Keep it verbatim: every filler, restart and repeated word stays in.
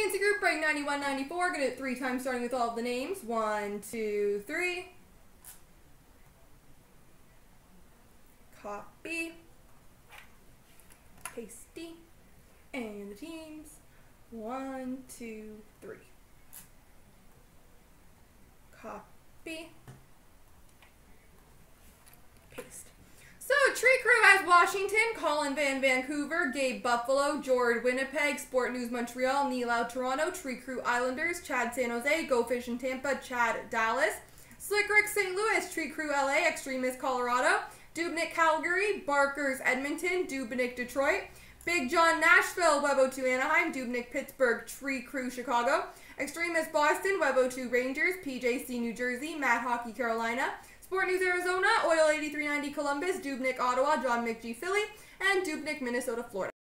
Fancy Group break ninety-one ninety-four. Gonna do it three times starting with all of the names. One, two, three. Copy. Pasty. And the teams. One, two, three. Copy. Paste. So, Tree Crew has Washington, Colin Van Vancouver, Gabe Buffalo, Jord Winnipeg, Sport News Montreal, Neil Out Toronto, Tree Crew Islanders, Chad San Jose, Go Fish in Tampa, Chad Dallas, Slick Rick Saint Louis, Tree Crew L A, Extremist Colorado, Dubnik Calgary, Barkers Edmonton, Dubnik Detroit, Big John Nashville, Web oh two Anaheim, Dubnik Pittsburgh, Tree Crew Chicago, Extremist Boston, Web oh two Rangers, P J C New Jersey, Mad Hockey Carolina, Sport News Arizona, Oil eighty-three ninety Columbus, Dubnik Ottawa, John McGee Philly, and Dubnik Minnesota Florida.